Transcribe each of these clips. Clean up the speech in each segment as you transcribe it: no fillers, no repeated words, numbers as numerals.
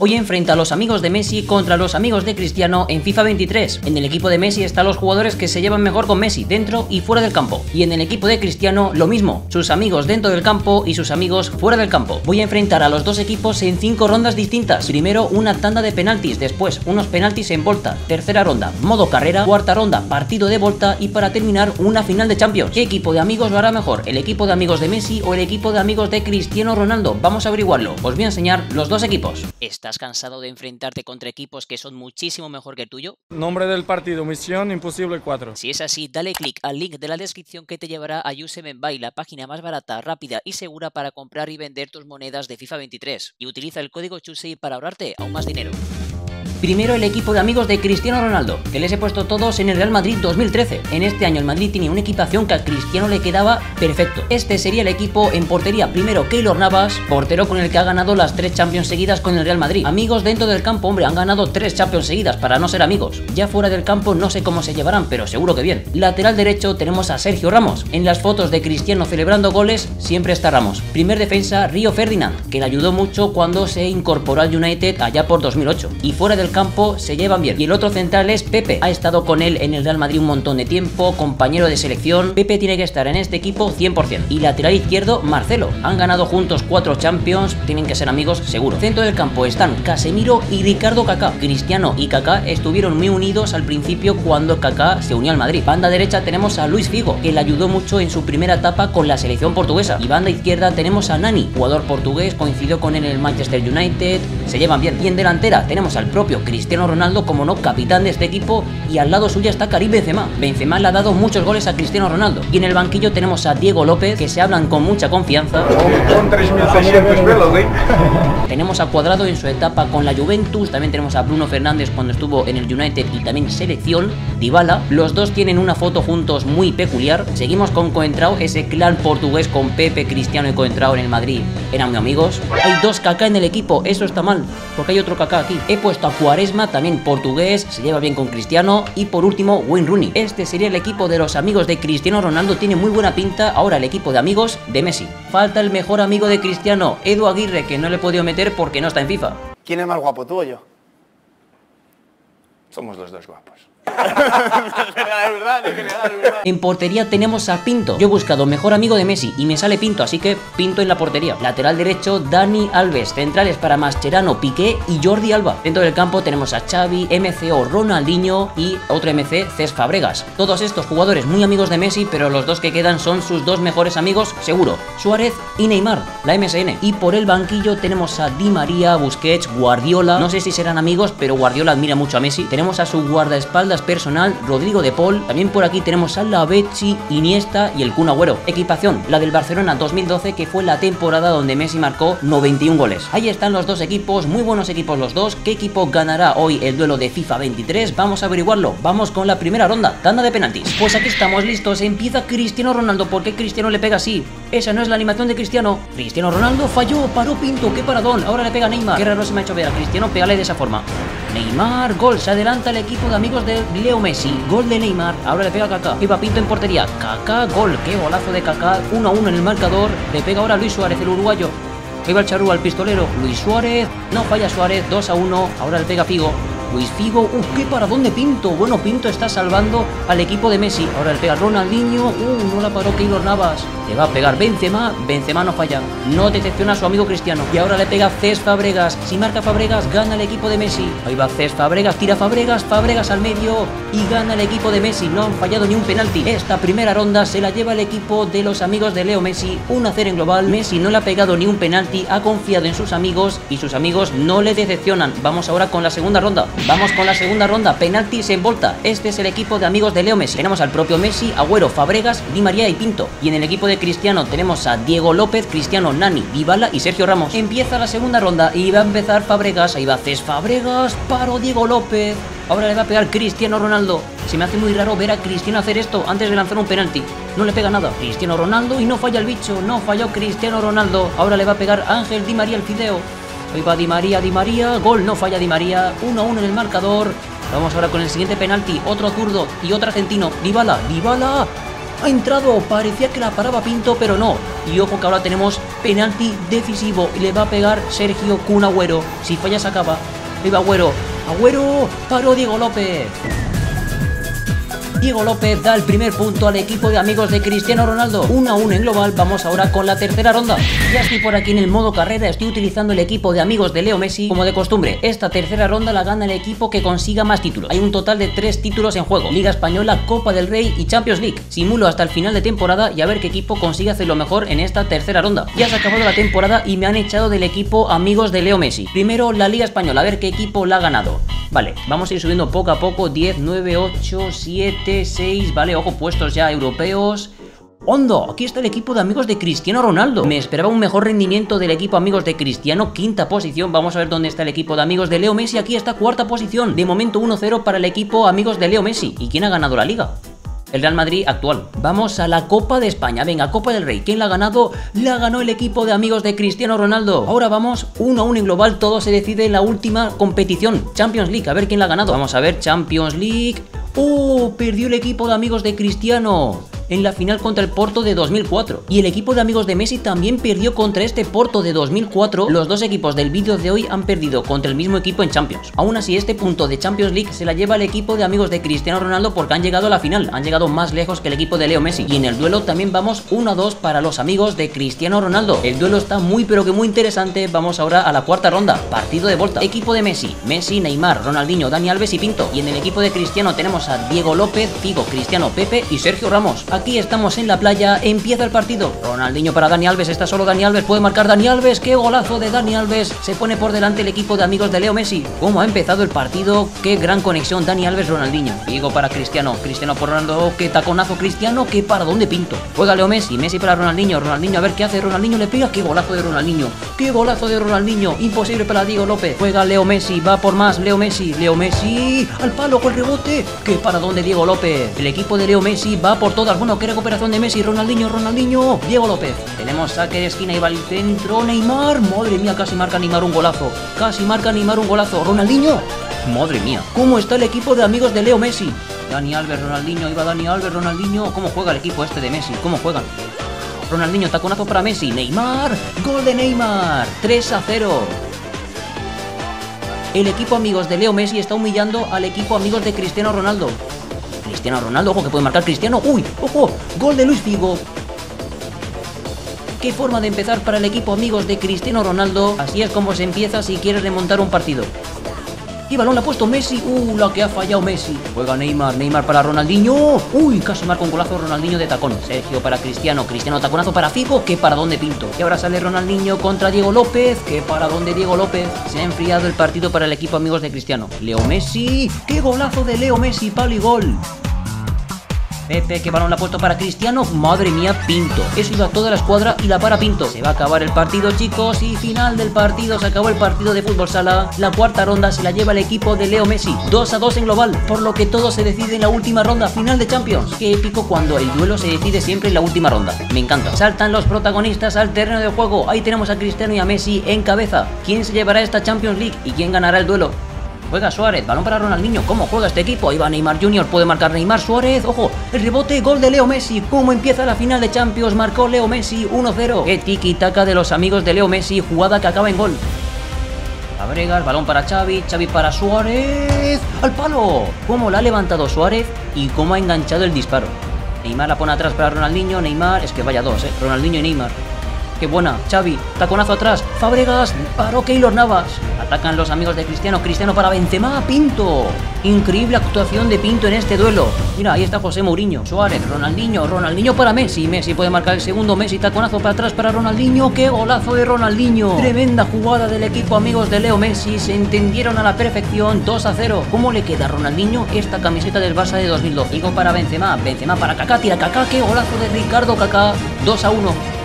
Hoy enfrenta a los amigos de Messi contra los amigos de Cristiano en FIFA 23. En el equipo de Messi están los jugadores que se llevan mejor con Messi dentro y fuera del campo. Y en el equipo de Cristiano lo mismo, sus amigos dentro del campo y sus amigos fuera del campo. Voy a enfrentar a los dos equipos en 5 rondas distintas. Primero una tanda de penaltis, después unos penaltis en volta, tercera ronda modo carrera, cuarta ronda partido de volta y para terminar una final de Champions. ¿Qué equipo de amigos lo hará mejor? ¿El equipo de amigos de Messi o el equipo de amigos de Cristiano Ronaldo? Vamos a averiguarlo. Os voy a enseñar los dos equipos. ¿Estás cansado de enfrentarte contra equipos que son muchísimo mejor que el tuyo? Nombre del partido, Misión Imposible 4. Si es así, dale click al link de la descripción que te llevará a Usemenbuy, la página más barata, rápida y segura para comprar y vender tus monedas de FIFA 23. Y utiliza el código Chusey para ahorrarte aún más dinero. Primero el equipo de amigos de Cristiano Ronaldo, que les he puesto todos en el Real Madrid 2013. En este año el Madrid tenía una equipación que a Cristiano le quedaba perfecto. Este sería el equipo en portería. Primero Keylor Navas, portero con el que ha ganado las 3 Champions seguidas con el Real Madrid. Amigos dentro del campo, hombre, han ganado 3 Champions seguidas para no ser amigos. Ya fuera del campo no sé cómo se llevarán, pero seguro que bien. Lateral derecho tenemos a Sergio Ramos. En las fotos de Cristiano celebrando goles siempre está Ramos. Primer defensa, Río Ferdinand, que le ayudó mucho cuando se incorporó al United allá por 2008. Y fuera del campo se llevan bien. Y el otro central es Pepe, ha estado con él en el Real Madrid un montón de tiempo, compañero de selección. Pepe tiene que estar en este equipo 100%. Y lateral izquierdo, Marcelo, han ganado juntos 4 Champions, tienen que ser amigos seguro. Centro del campo están Casemiro y Ricardo Kaká. Cristiano y Kaká estuvieron muy unidos al principio cuando Kaká se unió al Madrid. Banda derecha tenemos a Luis Figo, que le ayudó mucho en su primera etapa con la selección portuguesa. Y banda izquierda tenemos a Nani, jugador portugués, coincidió con él en el Manchester United, se llevan bien. Y en delantera tenemos al propio Cristiano Ronaldo, como no, capitán de este equipo, y al lado suya está Karim Benzema. Benzema le ha dado muchos goles a Cristiano Ronaldo. Y en el banquillo tenemos a Diego López, que se hablan con mucha confianza. Son 3.600 pelos, ¿eh? Tenemos a Cuadrado en su etapa con la Juventus, también tenemos a Bruno Fernández cuando estuvo en el United y también selección, Dybala. Los dos tienen una foto juntos muy peculiar. Seguimos con Coentrao, ese clan portugués con Pepe, Cristiano y Coentrao en el Madrid. Eran muy amigos. Hay 2 Kaká en el equipo, eso está mal, porque hay otro Kaká aquí. He puesto a Cuaresma, también portugués, se lleva bien con Cristiano. Y por último, Wayne Rooney. Este sería el equipo de los amigos de Cristiano Ronaldo, tiene muy buena pinta. Ahora el equipo de amigos de Messi. Falta el mejor amigo de Cristiano, Edu Aguirre, que no le he podido meter porque no está en FIFA. ¿Quién es más guapo, tú o yo? Somos los dos guapos. La verdad. En portería tenemos a Pinto. Yo he buscado mejor amigo de Messi y me sale Pinto, así que Pinto en la portería. Lateral derecho, Dani Alves. Centrales para Mascherano, Piqué y Jordi Alba. Dentro del campo tenemos a Xavi, MCO, Ronaldinho y otro MC, Cesc Fàbregas. Todos estos jugadores muy amigos de Messi, pero los dos que quedan son sus dos mejores amigos, seguro, Suárez y Neymar, la MSN. Y por el banquillo tenemos a Di María, Busquets, Guardiola. No sé si serán amigos, pero Guardiola admira mucho a Messi. Tenemos a su guardaespaldas personal, Rodrigo de Paul. También por aquí tenemos a la Becci, Iniesta y el Kun Agüero. Equipación, la del Barcelona 2012, que fue la temporada donde Messi marcó 91 goles. Ahí están los dos equipos, muy buenos equipos los dos. ¿Qué equipo ganará hoy el duelo de FIFA 23? Vamos a averiguarlo. Vamos con la primera ronda, tanda de penaltis. Pues aquí estamos listos, empieza Cristiano Ronaldo. ¿Por qué Cristiano le pega así? Esa no es la animación de Cristiano. Cristiano Ronaldo falló, paró Pinto, qué paradón. Ahora le pega a Neymar. Qué raro se me ha hecho ver a Cristiano pegarle de esa forma. Neymar, gol, se adelanta el equipo de amigos de Leo Messi, gol de Neymar, ahora le pega a Kaká, iba Pinto en portería, Kaká, gol, qué golazo de Kaká, 1-1 en el marcador, le pega ahora Luis Suárez, el uruguayo, iba el charrúa al pistolero, Luis Suárez, no falla Suárez, 2-1, ahora le pega Figo, Luis Figo, qué paradón de Pinto, bueno, Pinto está salvando al equipo de Messi, ahora le pega Ronaldinho, no la paró Keylor Navas, le va a pegar Benzema, Benzema no falla, no decepciona a su amigo Cristiano, y ahora le pega Cesc Fàbregas, si marca Fàbregas gana el equipo de Messi, ahí va Cesc Fàbregas, tira Fàbregas, Fàbregas al medio, y gana el equipo de Messi, no han fallado ni un penalti, esta primera ronda se la lleva el equipo de los amigos de Leo Messi, 1-0 en global, Messi no le ha pegado ni un penalti, ha confiado en sus amigos, y sus amigos no le decepcionan. Vamos ahora con la segunda ronda. Vamos con la segunda ronda, penaltis en volta. Este es el equipo de amigos de Leo Messi. Tenemos al propio Messi, Agüero, Fàbregas, Di María y Pinto. Y en el equipo de Cristiano tenemos a Diego López, Cristiano, Nani, Dybala y Sergio Ramos. Empieza la segunda ronda y va a empezar Fàbregas. Ahí va Cesc Fàbregas, paro Diego López. Ahora le va a pegar Cristiano Ronaldo. Se me hace muy raro ver a Cristiano hacer esto antes de lanzar un penalti. No le pega nada. Cristiano Ronaldo y no falla el bicho. No falló Cristiano Ronaldo. Ahora le va a pegar Ángel Di María el fideo. Ahí va Di María, gol, no falla Di María, 1-1 en el marcador. Vamos ahora con el siguiente penalti, otro zurdo y otro argentino, Dybala, ha entrado, parecía que la paraba Pinto, pero no. Y ojo que ahora tenemos penalti decisivo y le va a pegar Sergio Kun Agüero. Si falla se acaba. Ahí va Agüero. Agüero, paró Diego López. Diego López da el primer punto al equipo de amigos de Cristiano Ronaldo. 1-1 en global, vamos ahora con la tercera ronda. Ya estoy por aquí en el modo carrera, estoy utilizando el equipo de amigos de Leo Messi como de costumbre. Esta tercera ronda la gana el equipo que consiga más títulos. Hay un total de 3 títulos en juego: Liga Española, Copa del Rey y Champions League. Simulo hasta el final de temporada y a ver qué equipo consigue hacer lo mejor en esta tercera ronda. Ya se ha acabado la temporada y me han echado del equipo amigos de Leo Messi. Primero la Liga Española, a ver qué equipo la ha ganado. Vale, vamos a ir subiendo poco a poco. 10, 9, 8, 7, 6. Vale, ojo, puestos ya europeos. ¡Hondo! Aquí está el equipo de amigos de Cristiano Ronaldo. Me esperaba un mejor rendimiento del equipo amigos de Cristiano. Quinta posición. Vamos a ver dónde está el equipo de amigos de Leo Messi. Aquí está, cuarta posición. De momento 1-0 para el equipo amigos de Leo Messi. ¿Y quién ha ganado la liga? El Real Madrid actual. Vamos a la Copa de España. Venga, Copa del Rey. ¿Quién la ha ganado? La ganó el equipo de amigos de Cristiano Ronaldo. Ahora vamos 1-1 en global. Todo se decide en la última competición. Champions League. A ver quién la ha ganado. Vamos a ver Champions League. ¡Oh! Perdió el equipo de amigos de Cristiano en la final contra el Porto de 2004. Y el equipo de amigos de Messi también perdió contra este Porto de 2004. Los dos equipos del vídeo de hoy han perdido contra el mismo equipo en Champions. Aún así, este punto de Champions League se la lleva el equipo de amigos de Cristiano Ronaldo porque han llegado a la final. Han llegado más lejos que el equipo de Leo Messi. Y en el duelo también vamos 1-2 para los amigos de Cristiano Ronaldo. El duelo está muy pero que muy interesante. Vamos ahora a la cuarta ronda. Partido de vuelta. Equipo de Messi. Messi, Neymar, Ronaldinho, Dani Alves y Pinto. Y en el equipo de Cristiano tenemos a Diego López, Figo, Cristiano, Pepe y Sergio Ramos. Aquí estamos en la playa, empieza el partido. Ronaldinho para Dani Alves, está solo Dani Alves, puede marcar Dani Alves, qué golazo de Dani Alves. Se pone por delante el equipo de amigos de Leo Messi. ¿Cómo ha empezado el partido? Qué gran conexión Dani Alves-Ronaldinho. Figo para Cristiano, Cristiano por Ronaldo, qué taconazo Cristiano, qué para dónde Pinto. Juega Leo Messi, Messi para Ronaldinho, Ronaldinho a ver qué hace, Ronaldinho le pega, qué golazo de Ronaldinho. Qué golazo de Ronaldinho, imposible para Diego López. Juega Leo Messi, va por más Leo Messi, al palo con el rebote, qué para dónde Diego López. El equipo de Leo Messi va por todas. Bueno, qué recuperación de Messi, Ronaldinho, Ronaldinho, Diego López. Tenemos saque de esquina y va al centro Neymar. Madre mía, casi marca Neymar un golazo. Casi marca Neymar un golazo. Ronaldinho. Madre mía, ¿cómo está el equipo de amigos de Leo Messi? Dani Alves, Ronaldinho, iba Dani Alves, Ronaldinho. ¿Cómo juega el equipo este de Messi? ¿Cómo juegan? Ronaldinho, taconazo para Messi. Neymar, gol de Neymar. 3-0. El equipo amigos de Leo Messi está humillando al equipo amigos de Cristiano Ronaldo. Cristiano Ronaldo, ojo que puede marcar Cristiano. ¡Uy! ¡Ojo! Gol de Luis Figo. Qué forma de empezar para el equipo amigos de Cristiano Ronaldo. Así es como se empieza si quieres remontar un partido. Y balón la ha puesto Messi. La que ha fallado Messi. Juega Neymar. Neymar para Ronaldinho. Uy, casi marca un golazo Ronaldinho de tacón. Sergio para Cristiano. Cristiano taconazo para Figo. Que para dónde Pinto. Y ahora sale Ronaldinho contra Diego López. Que para dónde Diego López. Se ha enfriado el partido para el equipo amigos de Cristiano. Leo Messi. Qué golazo de Leo Messi. Palo y gol. Pepe, que balón la ha puesto para Cristiano. Madre mía, Pinto. Eso iba a toda la escuadra y la para Pinto. Se va a acabar el partido, chicos. Y final del partido. Se acabó el partido de fútbol sala. La cuarta ronda se la lleva el equipo de Leo Messi. 2-2 en global. Por lo que todo se decide en la última ronda. Final de Champions. Qué épico cuando el duelo se decide siempre en la última ronda. Me encanta. Saltan los protagonistas al terreno de juego. Ahí tenemos a Cristiano y a Messi en cabeza. ¿Quién se llevará esta Champions League? ¿Y quién ganará el duelo? Juega Suárez, balón para Ronaldinho. ¿Cómo juega este equipo? Ahí va Neymar Jr., puede marcar Neymar. Suárez, ojo, el rebote, gol de Leo Messi. ¿Cómo empieza la final de Champions? Marcó Leo Messi 1-0. Qué tiki-taka de los amigos de Leo Messi, jugada que acaba en gol. Fàbregas, balón para Xavi, Xavi para Suárez. ¡Al palo! ¿Cómo la ha levantado Suárez y cómo ha enganchado el disparo? Neymar la pone atrás para Ronaldinho. Neymar, es que vaya dos, Ronaldinho y Neymar. ¡Qué buena! Xavi, taconazo atrás, Fàbregas, paró Keylor Navas. Atacan los amigos de Cristiano, Cristiano para Benzema, Pinto. Increíble actuación de Pinto en este duelo. Mira, ahí está José Mourinho. Suárez, Ronaldinho, Ronaldinho para Messi. Messi puede marcar el segundo, Messi taconazo para atrás para Ronaldinho. ¡Qué golazo de Ronaldinho! Tremenda jugada del equipo amigos de Leo Messi, se entendieron a la perfección, 2-0. ¿Cómo le queda a Ronaldinho esta camiseta del Barça de 2002? Digo para Benzema, Benzema para Kaká, tira Kaká, ¡qué golazo de Ricardo Kaká! 2-1.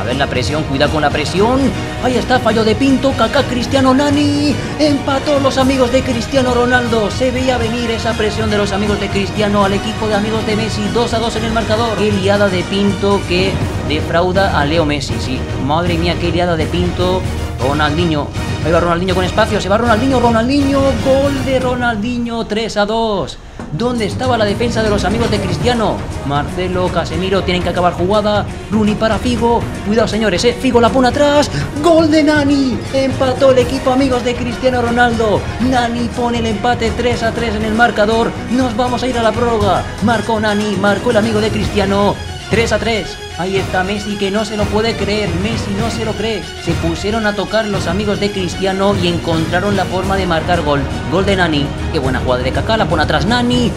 A ver la presión, cuidado con la presión. Ahí está, fallo de Pinto, Kaká, Cristiano, Nani. Empató los amigos de Cristiano Ronaldo. Se veía venir esa presión de los amigos de Cristiano al equipo de amigos de Messi. 2-2 en el marcador. Qué liada de Pinto que defrauda a Leo Messi, sí. Madre mía, qué liada de Pinto. Ronaldinho. Ahí va Ronaldinho con espacio. Se va Ronaldinho. Ronaldinho. Gol de Ronaldinho. 3-2. ¿Dónde estaba la defensa de los amigos de Cristiano? Marcelo, Casemiro, tienen que acabar jugada. Rooney para Figo. Cuidado, señores, ¿eh? Figo la pone atrás. ¡Gol de Nani! Empató el equipo amigos de Cristiano Ronaldo. Nani pone el empate 3-3 en el marcador. Nos vamos a ir a la prórroga. Marcó Nani, marcó el amigo de Cristiano. 3-3. Ahí está Messi que no se lo puede creer, Messi no se lo cree. Se pusieron a tocar los amigos de Cristiano y encontraron la forma de marcar gol. Gol de Nani, qué buena jugada de Kaká, la pone atrás Nani.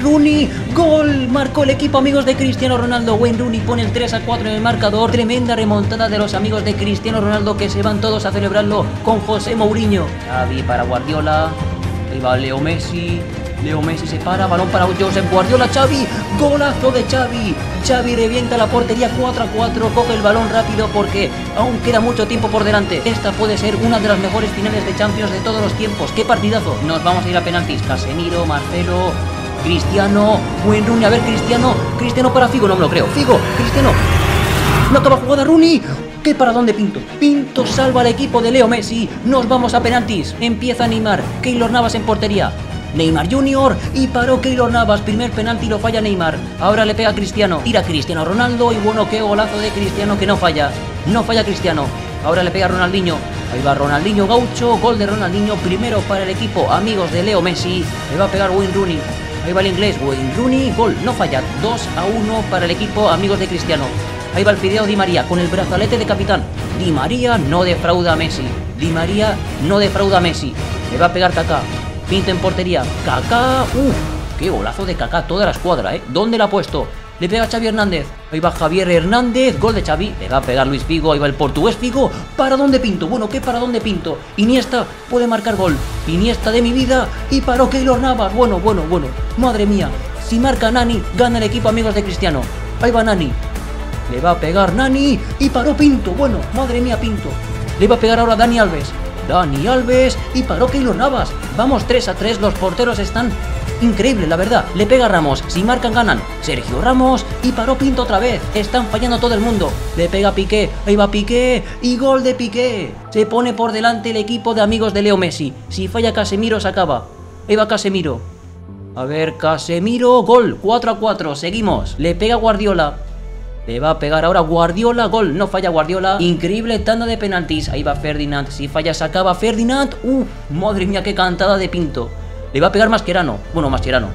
Rooney, gol, marcó el equipo amigos de Cristiano Ronaldo. Wayne Rooney pone el 3-4 en el marcador. Tremenda remontada de los amigos de Cristiano Ronaldo que se van todos a celebrarlo con José Mourinho. Xavi para Guardiola, ahí va Leo Messi. Leo Messi se para, balón para Josep Guardiola, Xavi, golazo de Xavi. Xavi revienta la portería 4-4, coge el balón rápido porque aún queda mucho tiempo por delante. Esta puede ser una de las mejores finales de Champions de todos los tiempos, qué partidazo. Nos vamos a ir a penaltis, Casemiro, Marcelo, Cristiano, buen Rooney, a ver Cristiano, Cristiano para Figo, no me lo creo, Figo, Cristiano, no acaba jugada Rooney. ¿Qué paradón de Pinto? Pinto salva al equipo de Leo Messi, nos vamos a penaltis, empieza a animar, Keylor Navas en portería. Neymar Junior y paró Keylor Navas, primer penalti lo falla Neymar, ahora le pega a Cristiano, tira Cristiano Ronaldo y bueno, qué golazo de Cristiano que no falla, no falla Cristiano, ahora le pega a Ronaldinho, ahí va Ronaldinho Gaucho, gol de Ronaldinho, primero para el equipo amigos de Leo Messi, le va a pegar Wayne Rooney, ahí va el inglés, Wayne Rooney, gol, no falla, 2-1 para el equipo amigos de Cristiano, ahí va el fideo Di María con el brazalete de capitán, Di María no defrauda a Messi, Di María no defrauda a Messi, le va a pegar Kaká, Pinto en portería, Kaká, qué golazo de Kaká, toda la escuadra, ¿eh? ¿Dónde la ha puesto? Le pega Xavi Hernández, ahí va Javier Hernández, gol de Xavi, le va a pegar Luis Figo, ahí va el portugués Figo, ¿para dónde Pinto? Bueno, ¿qué para dónde Pinto? Iniesta puede marcar gol, Iniesta de mi vida, y paró Keylor Navas, bueno, madre mía, si marca Nani, gana el equipo amigos de Cristiano, ahí va Nani, le va a pegar Nani, y paró Pinto, bueno, madre mía Pinto, le va a pegar ahora Dani Alves, Dani Alves y paró Keylor Navas. Vamos 3-3, los porteros están increíbles, la verdad. Le pega Ramos, si marcan ganan. Sergio Ramos y paró Pinto otra vez. Están fallando todo el mundo. Le pega Piqué, ahí va Piqué y gol de Piqué. Se pone por delante el equipo de amigos de Leo Messi. Si falla Casemiro se acaba. Ahí va Casemiro. A ver, Casemiro, gol, 4-4, seguimos. Le pega Guardiola. Le va a pegar ahora Guardiola, gol, no falla Guardiola. Increíble tanda de penaltis, ahí va Ferdinand, si falla sacaba Ferdinand. Madre mía, qué cantada de Pinto. Le va a pegar Mascherano, bueno, Mascherano.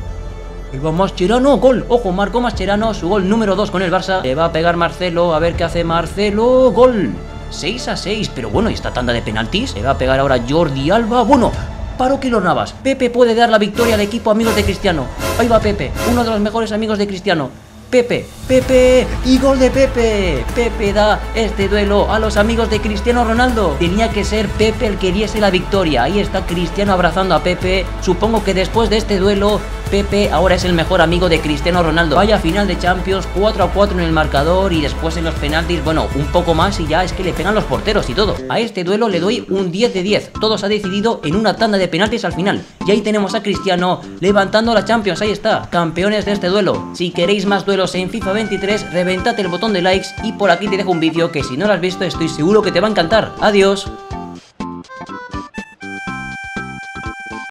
Ahí va Mascherano, gol, ojo, marcó Mascherano, su gol número 2 con el Barça. Le va a pegar Marcelo, a ver qué hace Marcelo, gol. 6-6, pero bueno, ¿y esta tanda de penaltis? Le va a pegar ahora Jordi Alba, bueno, paró Keylor Navas. Pepe puede dar la victoria al equipo amigos de Cristiano. Ahí va Pepe, uno de los mejores amigos de Cristiano. Pepe, Pepe y gol de Pepe. Pepe da este duelo a los amigos de Cristiano Ronaldo. Tenía que ser Pepe el que diese la victoria. Ahí está Cristiano abrazando a Pepe. Supongo que después de este duelo, Pepe ahora es el mejor amigo de Cristiano Ronaldo. Vaya final de Champions, 4-4 en el marcador y después en los penaltis, bueno, un poco más y ya es que le pegan los porteros y todo. A este duelo le doy un 10/10. Todo se ha decidido en una tanda de penaltis al final. Y ahí tenemos a Cristiano levantando la Champions, ahí está, campeones de este duelo. Si queréis más duelos en FIFA 23, reventate el botón de likes y por aquí te dejo un vídeo que si no lo has visto estoy seguro que te va a encantar. Adiós.